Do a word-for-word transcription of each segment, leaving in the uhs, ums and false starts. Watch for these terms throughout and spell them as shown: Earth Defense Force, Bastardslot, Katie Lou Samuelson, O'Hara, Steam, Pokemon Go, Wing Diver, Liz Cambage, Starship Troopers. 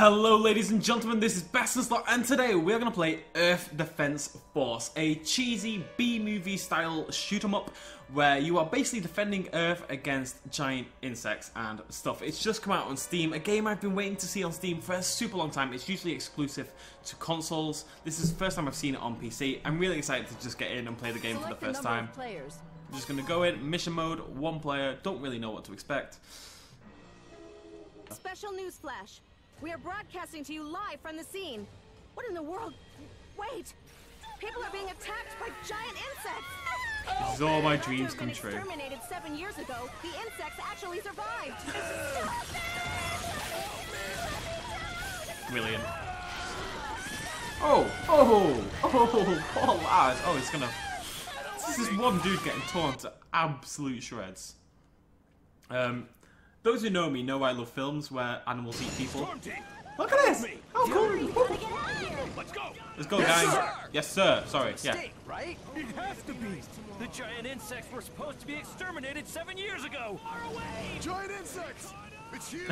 Hello ladies and gentlemen, this is Bastardslot and today we're going to play Earth Defense Force, a cheesy B-movie style shoot 'em up where you are basically defending Earth against giant insects and stuff. It's just come out on Steam, a game I've been waiting to see on Steam for a super long time. It's usually exclusive to consoles. This is the first time I've seen it on P C. I'm really excited to just get in and play the game for the first time. I'm just going to go in, mission mode, one player, don't really know what to expect. Special news flash. We are broadcasting to you live from the scene. What in the world? Wait! People are being attacked by giant insects! This is all my dreams come true. Exterminated seven years ago, the insects actually survived. Brilliant. Oh! Oh! Oh! Poor lad! Oh, it's gonna... This is one dude getting torn to absolute shreds. Um... Those who know me know I love films where animals eat people. Look at this! How cool! Let's go! Let's go, guys! Yes, sir. Sorry. Yeah. Right? It has to be. The giant insects were supposed to be exterminated seven years ago. Far away! Giant insects! It's huge.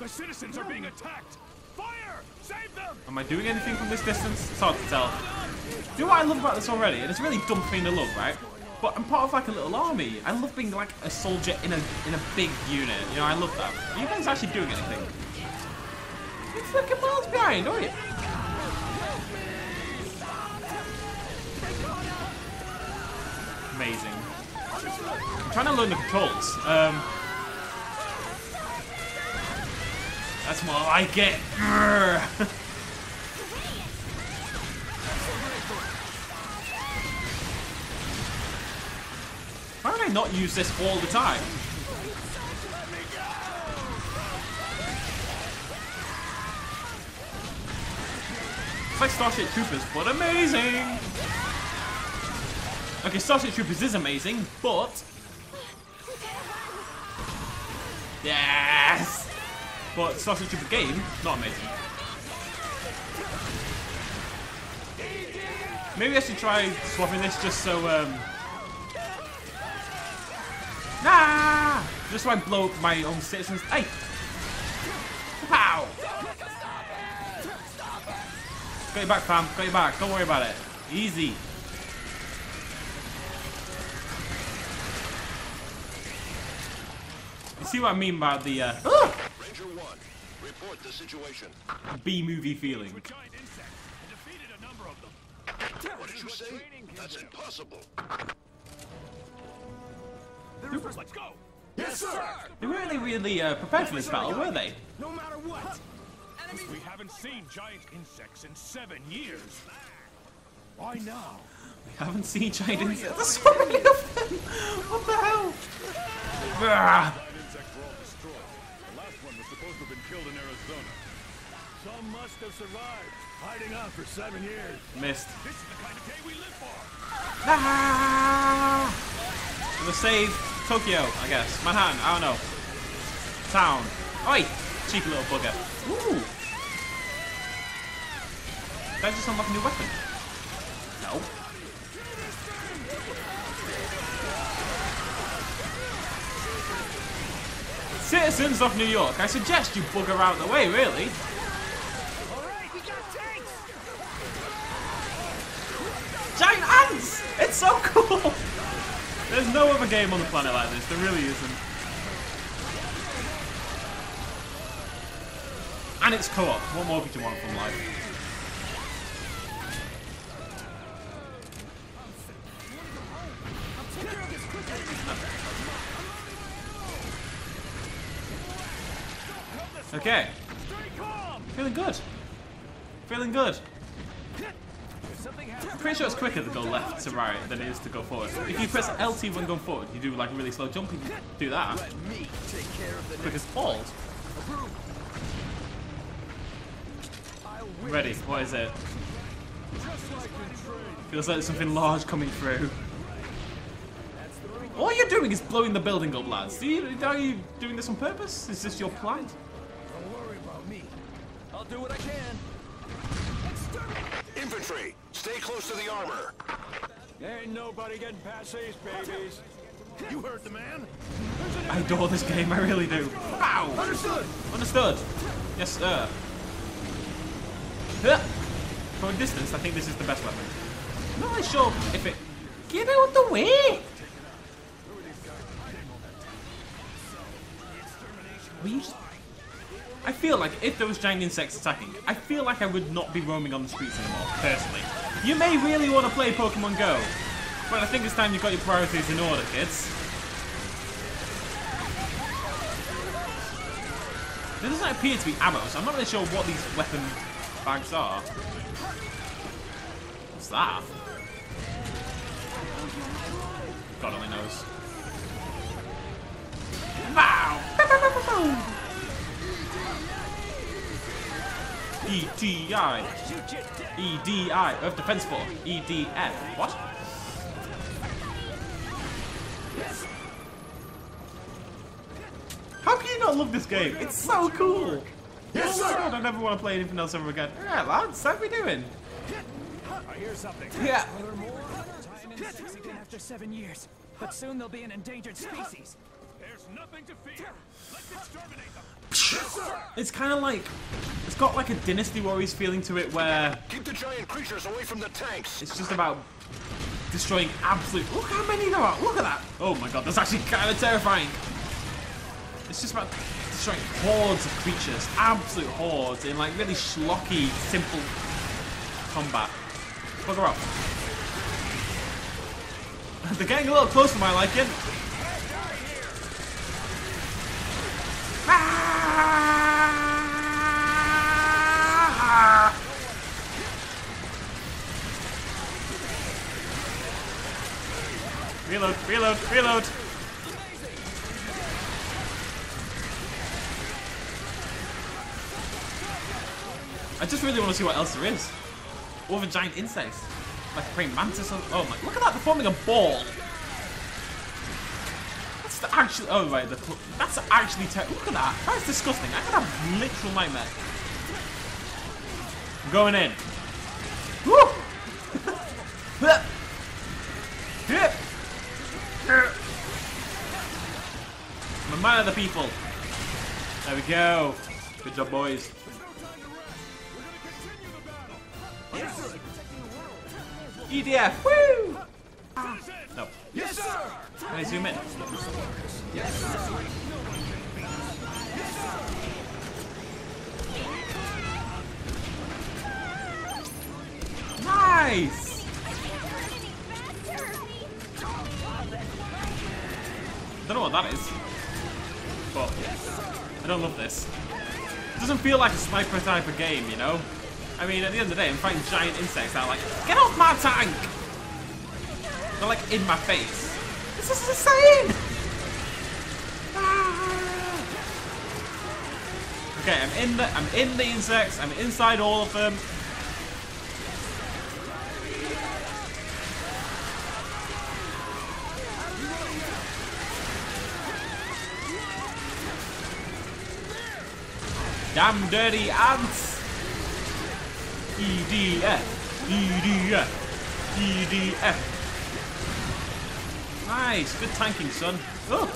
The citizens are being attacked. Fire! Save them! Am I doing anything from this distance? It's hard to tell. Do you know what I love about this already? And it's a really dumb thing to love, right? But I'm part of like a little army. I love being like a soldier in a in a big unit. You know, I love that. Are you guys actually doing anything? You're fucking miles behind, aren't you? Amazing. I'm trying to learn the controls. Um, that's what I get. Why would I not use this all the time? It's like Starship Troopers, but amazing! Okay, Starship Troopers is amazing, but... Yes! But Starship Troopers game, not amazing. Maybe I should try swapping this just so... Um, Nah! Just so I blow up my own citizens. Hey! Pow! Got your back, fam. Got your back. Don't worry about it. Easy. You see what I mean by the uh, ah! Ranger one, report the situation. B-movie feeling. What did you say? That's impossible. Let's go. Yes, sir. They weren't really, really uh, prepared for this battle, were they? No matter what. We haven't seen giant insects in seven years. Why now? We haven't seen giant insects. There's so many of them. What the hell? Giant insects were all destroyed. The last one was supposed to have been killed in Arizona. Some must have survived, hiding out for seven years. Missed. This is the kind of day we live for. Ah! We'll save Tokyo, I guess. Manhattan, I don't know. Town. Oi! Cheeky little bugger. Ooh! Did I just unlock a new weapon? No. Citizens of New York, I suggest you bugger out of the way, really. Alright, we got tanks! Giant ants! It's so cool! There's no other game on the planet like this, there really isn't. And it's co-op, what more could you want from life? Okay. Feeling good. Feeling good. I'm pretty sure it's quicker to go left to right than it is to go forward. If you press L T when going forward, you do like a really slow jump, you can do that. Quick as ball. Ready, what is it? Feels like something large coming through. All you're doing is blowing the building up, lads. Are you, are you doing this on purpose? Is this your plan? Don't worry about me. I'll do what I can. Infantry, stay close to the armor. There ain't nobody getting past these babies. You heard the man. I adore this game, I really do. Wow! Understood! Understood! Yes, sir. From a distance, I think this is the best weapon. I'm not really sure if it... Get out the way! Will you just... I feel like if there was giant insects attacking, I feel like I would not be roaming on the streets anymore, personally. You may really want to play Pokemon Go, but I think it's time you got your priorities in order, kids. There doesn't appear to be ammo, so I'm not really sure what these weapon bags are. What's that? God only knows. Wow! E T I. E D I. Earth Defense Force. E D F. What? How can you not love this game? It's so cool! Yes, oh my god, I never want to play anything else ever again. Alright lads, how are we doing? I hear something. Yeah. After seven years, but soon they'll be an endangered species. There's nothing to fear. Let's exterminate them. It's kind of like, it's got like a Dynasty Warriors feeling to it where... Keep the giant creatures away from the tanks! It's just about destroying absolute... Look how many there are! Look at that! Oh my god, that's actually kind of terrifying! It's just about destroying hordes of creatures, absolute hordes, in like really schlocky, simple combat. Bugger off. They're getting a little close to my liking. Reload, reload, reload. I just really want to see what else there is. All the giant insects. Like a praying mantis or... Oh my... Look at that, they're forming a ball. That's the actual... Oh right, the, that's actually... Look at that. That is disgusting. I could have literal nightmare. I'm going in. Woo! I'm a man of the people. There we go. Good job, boys. E D F, woo! No. Yes, sir! Can I zoom in? Yes, sir! Nice! I don't know what that is. But I don't love this. It doesn't feel like a sniper type of game, you know? I mean, at the end of the day, I'm fighting giant insects that are like, get off my tank! They're like in my face. This is insane! Ah. Okay, I'm in the I'm in the insects, I'm inside all of them. Damn dirty ants! E D F, E D F, E D F. Nice, good tanking, son. Oh.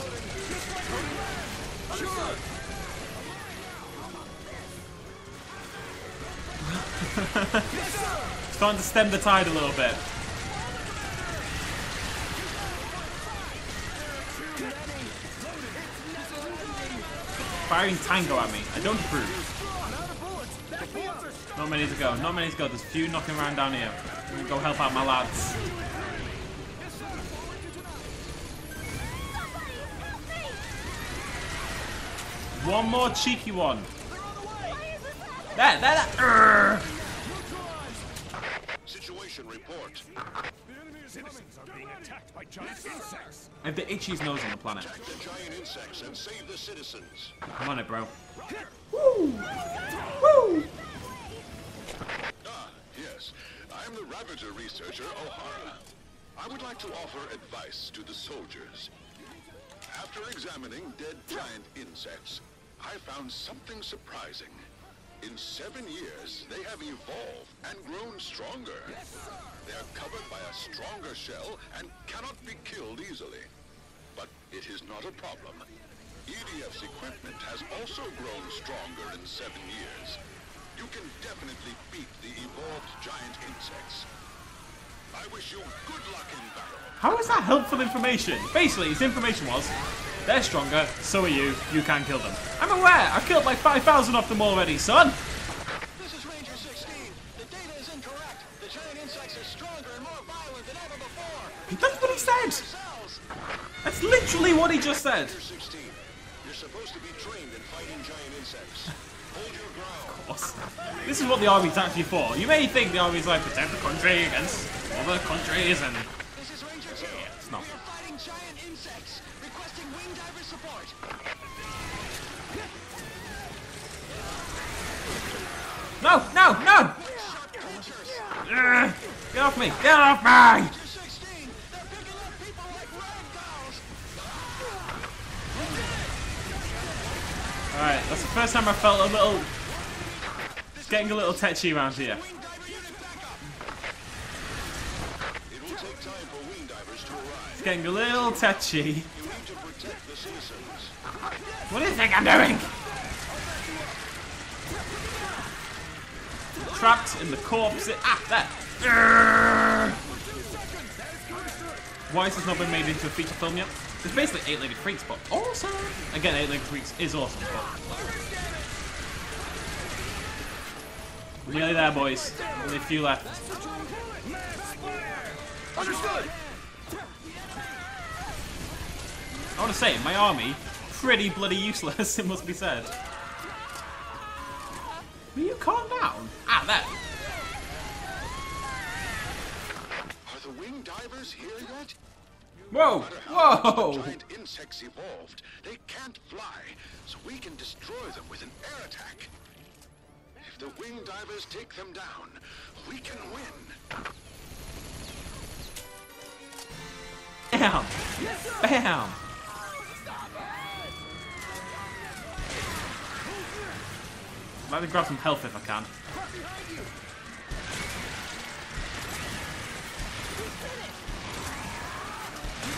Starting to stem the tide a little bit. Firing tango at me. I don't approve. Not many to go, not many to go. There's a few knocking around down here. I'm gonna go help out my lads. One more cheeky one. There, there, there. Situation report. Citizens are being attacked by giant insects. I have the itchiest nose on the planet. Attack the giant insects and save the citizens. I'm on it, bro. Woo! Woo! I'm the Ravager researcher, O'Hara. I would like to offer advice to the soldiers. After examining dead giant insects, I found something surprising. In seven years, they have evolved and grown stronger. They are covered by a stronger shell and cannot be killed easily. But it is not a problem. E D F's equipment has also grown stronger in seven years. You can definitely beat the evolved giant insects. I wish you good luck in battle. How is that helpful information? Basically, his information was, they're stronger, so are you, you can kill them. I'm aware, I've killed like five thousand of them already, son! This is Ranger sixteen. The data is incorrect. The giant insects are stronger and more violent than ever before. That's what he said! That's literally what he just said! Ranger sixteen, you're supposed to be trained in fighting giant insects. Hold your ground. Of course. This is what the army's actually for. You may think the army's like, protect the country against other countries and... This is Ranger two. Yeah, it's not. We are fighting giant insects. Requesting wing diver support. No, no, no! Uh, get off me! Get off me! sixteen, they're picking up people like ragdolls. Alright, that's the first time I felt a little... It's getting a little tetchy around here. It's getting a little tetchy. What do you think I'm doing? Trapped in the corpse. Ah, there. Why has this not been made into a feature film yet? It's basically eight-legged freaks, but awesome. Again, eight-legged freaks is awesome. But... Nearly there, boys. Only a few left. Understood. I want to say, my army, pretty bloody useless, it must be said. Will you calm down? Ah, there. Are the wing divers here yet? Whoa! Whoa! Giant insects evolved. They can't fly, so we can destroy them with an air attack. If the wing divers take them down, we can win. Bam! Bam! Let me grab some health if I can.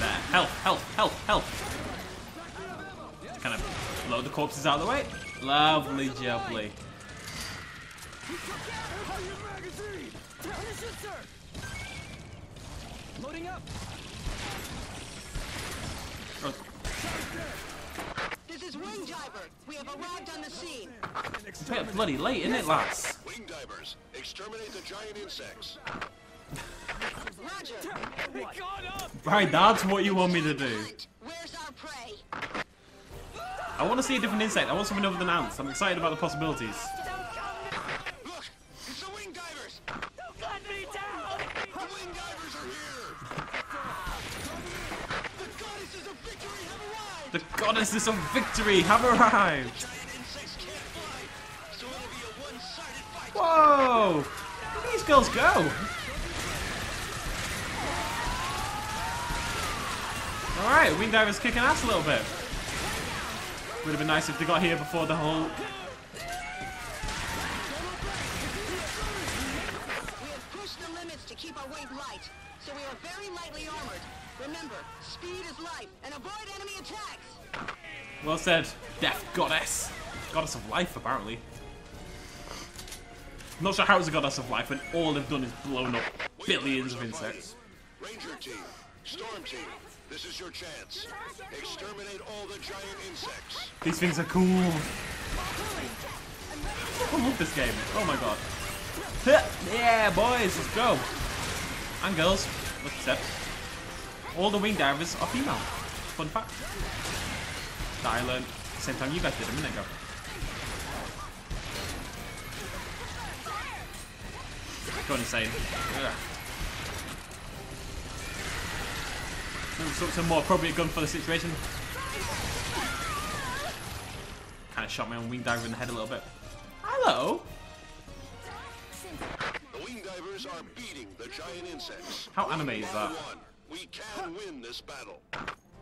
There. Health, health, health, health. Kind of load the corpses out of the way. Lovely jubbly. Loading up. This is Wing Diver. We have arrived on the scene. It's a bit bloody late, isn't it, lads? Wing Divers, exterminate the giant insects. Roger. Right, that's what you want me to do. Where's our prey? I want to see a different insect. I want something other than ants. I'm excited about the possibilities. Look, it's the Wing Divers. Don't cut me down. The Wing Divers are here. The goddesses of victory have arrived. The goddesses of victory have arrived. Giant insects can't fly, so it'll be a one-sided fight. Whoa! Where do these girls go? Alright, Wingdiver's kicking ass a little bit. Would have been nice if they got here before the whole... We have pushed the limits to keep our weight light, so we are very lightly armored. Remember, speed is life, and avoid enemy attacks! Well said, Death Goddess. Goddess of life, apparently. I'm not sure how it's a goddess of life when all they've done is blown up billions of insects. Ranger team, storm team. This is your chance. Exterminate all the giant insects. These things are cool. I love this game. Oh my god. Yeah, boys, let's go. And girls. Let's step. All the wing divers are female. Fun fact. That I learned the same time you guys did a minute ago. Go insane. Ugh. Some more appropriate gun for the situation. Kind of shot my own wing diver in the head a little bit. Hello. The wing divers are beating the giant insects. How anime is that? We can win this battle.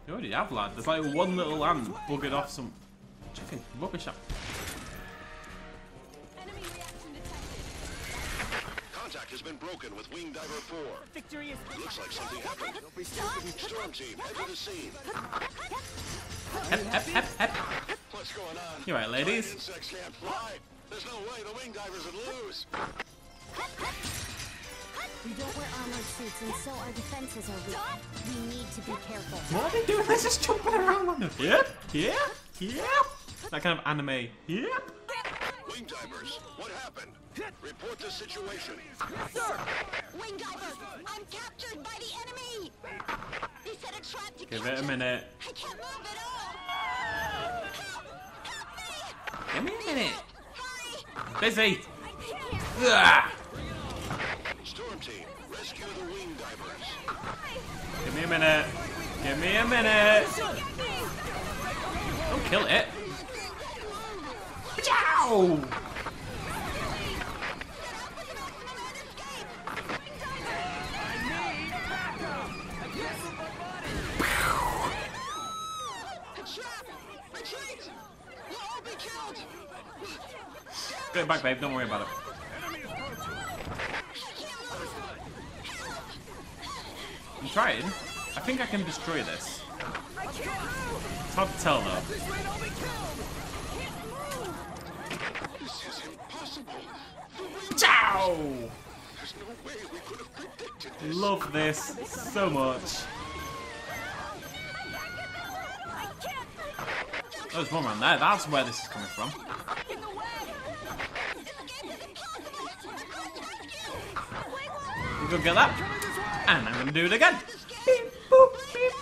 You already have, lad. There's like one little ant buggered off some chicken rubbish up. Contact has been been broken with Wing Diver four. Victory is... Looks like something happened. Don't be stupid. Storm team, head to the scene. Hep, hep, hep, hep. What's going on? You right, ladies? Insects can't fly. There's no way the Wing Divers would lose. We don't wear armored suits, and so our defenses are weak. We need to be careful. What are they doing? They're just jumping around on them. Yep, yep, yep. That kind of anime. Yep. Wing Divers, what happened? Report the situation. Sir, Wing Diver, I'm captured by the enemy. They set a trap to give it a minute. I can't move at all. Help! Help me! Give me a minute. Hurry. Busy. I can't. Storm team, rescue the Wing Divers. Give me a minute. Give me a minute. Don't kill it. Ow! Get back, babe. Don't worry about it. I'm trying. I think I can destroy this. It's hard to tell though. This is impossible. Ciao! There's no way we could have predicted this. Love this so much. There's one man there. That's where this is coming from. You gonna get that? And I'm gonna do it again. Beep, boop, beep.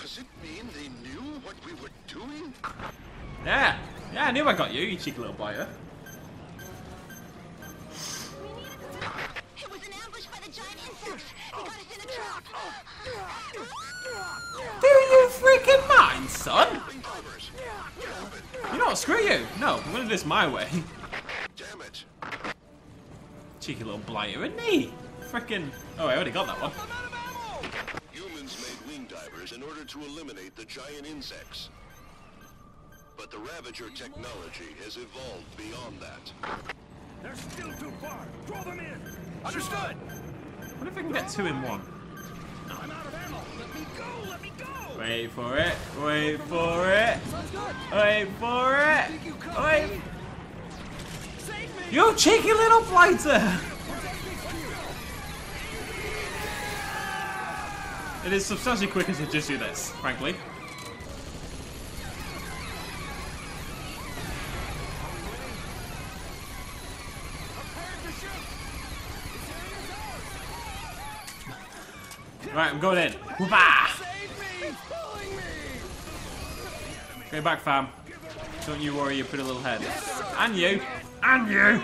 Does it mean they knew what we were doing? Yeah, yeah, I knew I got you, you cheeky little biter. It was an ambush by the giant insects. They got us in a trap. Do you freaking mind, son? You know what, screw you! No, I'm gonna do this my way. Damn it. Cheeky little blighter, isn't he? Frickin'. Oh, I already got that one. Humans made Wing Divers in order to eliminate the giant insects. But the Ravager technology has evolved beyond that. They're still too far. Draw them in. Understood. What if I can get two in one? No. I'm out of ammo. Let me go. Let me go. Wait for it, wait for it, wait for it, wait. You cheeky little blighter! It is substantially quicker to just do this, frankly. Right, I'm going in. Whoopah! Go back, fam. Don't you worry, you pretty little head. And you. And you.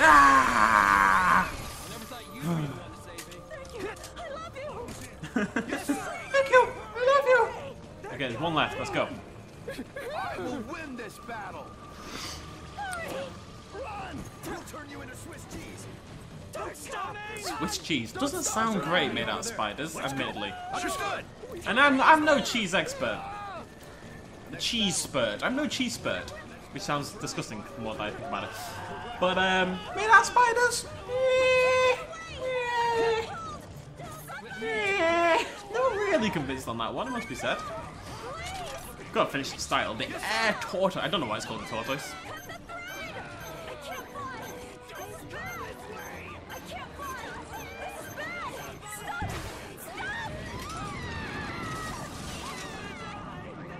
Ah! I love you. Thank you. I love you. Okay, there's one left. Let's go. I will win this battle. Run! I'll turn you into Swiss cheese. Swiss cheese doesn't sound great made out of spiders, admittedly. And I'm, I'm no cheese expert. The cheese spurt. I'm no cheese spurt. Which sounds disgusting from what I think about it. But, um, made out of spiders? Not really convinced on that one, it must be said. Gotta finish the style. The air tortoise. I don't know why it's called a tortoise.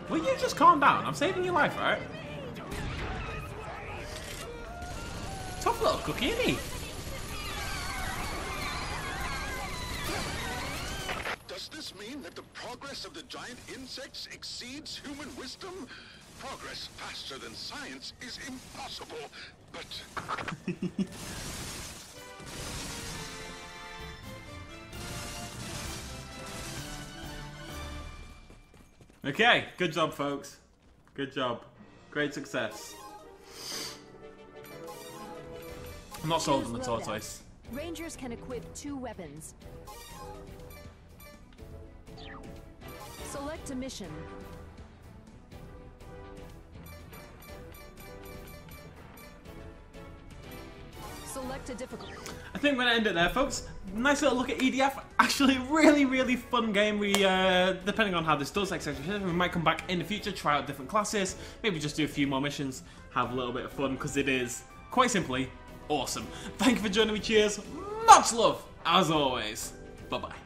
Will you just calm down? I'm saving your life, right? Tough little cookie, isn't he? Does this mean that the progress of the giant insects exceeds human wisdom? Progress faster than science is impossible, but... Okay, good job, folks. Good job. Great success. I'm not sold on the tortoise. Rangers can equip two weapons. Select a mission. Select a difficult. I think we're going to end it there, folks. Nice little look at E D F. Actually, really, really fun game. We, uh, depending on how this does, et cetera, we might come back in the future, try out different classes, maybe just do a few more missions, have a little bit of fun, because it is, quite simply, awesome. Thank you for joining me. Cheers. Much love, as always. Bye-bye.